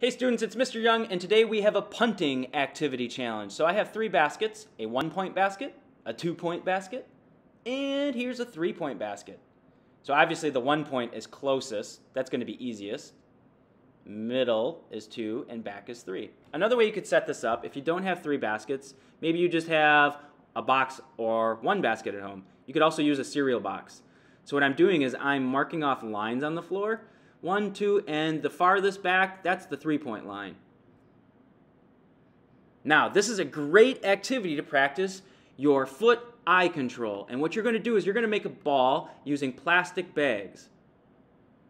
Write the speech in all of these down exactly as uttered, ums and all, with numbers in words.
Hey students, it's Mister Young, and today we have a punting activity challenge. So I have three baskets, a one-point basket, a two-point basket, and here's a three-point basket. So obviously the one point is closest, that's going to be easiest. Middle is two, and back is three. Another way you could set this up, if you don't have three baskets, maybe you just have a box or one basket at home. You could also use a cereal box. So what I'm doing is I'm marking off lines on the floor. One, two, and the farthest back, that's the three-point line. Now, this is a great activity to practice your foot-eye control. And what you're going to do is you're going to make a ball using plastic bags.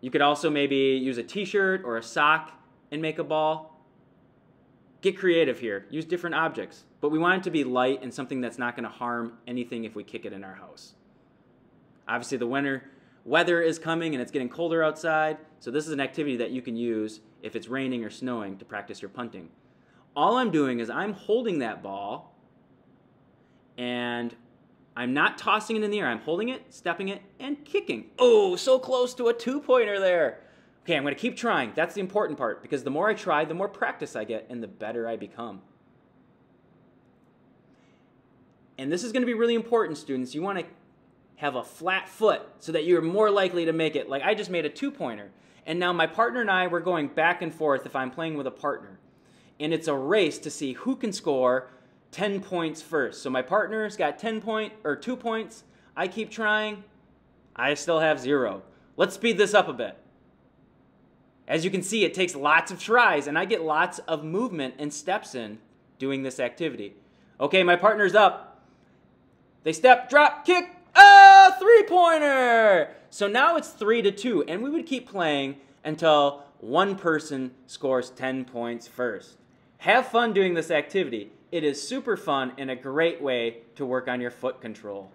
You could also maybe use a t-shirt or a sock and make a ball. Get creative here. Use different objects. But we want it to be light and something that's not going to harm anything if we kick it in our house. Obviously, the winner... Weather is coming and it's getting colder outside, so this is an activity that you can use if it's raining or snowing to practice your punting. All I'm doing is I'm holding that ball and I'm not tossing it in the air. I'm holding it, stepping it, and kicking. Oh, so close to a two-pointer there. Okay, I'm going to keep trying. That's the important part, because the more I try, the more practice I get and the better I become. And this is going to be really important, students. You want to have a flat foot so that you're more likely to make it. Like I just made a two-pointer. And now my partner and I, we're going back and forth if I'm playing with a partner. And it's a race to see who can score ten points first. So my partner's got ten point, or two points. I keep trying. I still have zero. Let's speed this up a bit. As you can see, it takes lots of tries, and I get lots of movement and steps in doing this activity. Okay, my partner's up. They step, drop, kick. Oh, three-pointer! So now it's three to two, and we would keep playing until one person scores ten points first. Have fun doing this activity. It is super fun and a great way to work on your foot control.